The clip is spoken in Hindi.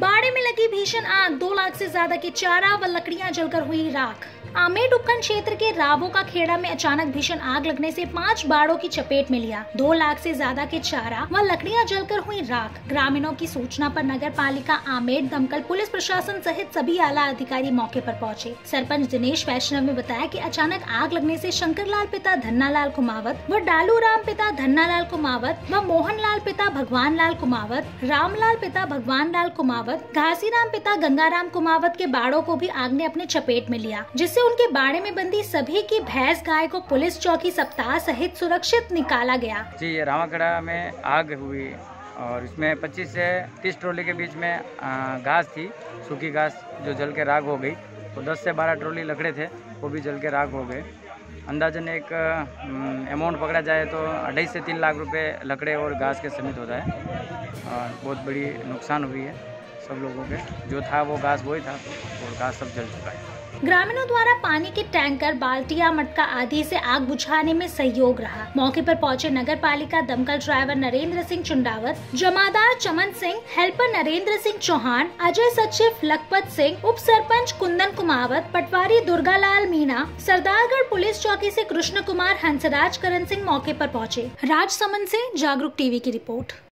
बाड़े में लगी भीषण आग, 2 लाख से ज्यादा की चारा व लकड़ियां जलकर हुई राख। आमेर उपखंड क्षेत्र के रावो का खेड़ा में अचानक भीषण आग लगने से 5 बाड़ों की चपेट में लिया। 2 लाख से ज्यादा के चारा व लकड़ियां जलकर हुई राख। ग्रामीणों की सूचना पर नगर पालिका आमेर, दमकल, पुलिस प्रशासन सहित सभी आला अधिकारी मौके पर पहुंचे। सरपंच दिनेश वैष्णव ने बताया कि अचानक आग लगने से शंकर लाल पिता धनाला लाल कुमावत व डालू राम पिता धनाला लाल कुमावत व मोहन लाल पिता भगवान लाल कुमावत, राम लाल पिता भगवान लाल कुमावत, घासीराम पिता गंगाराम कुमावत के बाड़ों को भी आग ने अपने चपेट में लिया, जिससे उनके बाड़े में बंदी सभी की भैंस गाय को पुलिस चौकी सप्ताह सहित सुरक्षित निकाला गया। जी, ये रामगढ़ा में आग हुई और इसमें 25 से 30 ट्रॉली के बीच में घास थी, सूखी घास जो जल के राख हो गई, तो 10 से 12 ट्रॉली लकड़े थे वो भी जल के राख हो गए। अंदाजन एक अमाउंट पकड़ा जाए तो 2.5 से 3 लाख रुपए लकड़े और घास के समेत होता है और बहुत बड़ी नुकसान हुई है। सब लोगों के जो था वो घास वही था और घास सब जल चुका है। ग्रामीणों द्वारा पानी के टैंकर, बाल्टियां, मटका आदि से आग बुझाने में सहयोग रहा। मौके पर पहुंचे नगर पालिका दमकल ड्राइवर नरेंद्र सिंह चुंडावत, जमादार चमन सिंह, हेल्पर नरेंद्र सिंह चौहान, अजय सचिव लखपत सिंह, उप सरपंच कुंदन कुमावत, पटवारी दुर्गा लाल मीणा, सरदारगढ़ पुलिस चौकी से कृष्ण कुमार, हंसराज, करण सिंह मौके पर पहुंचे। राजसमंद से जागरूक टीवी की रिपोर्ट।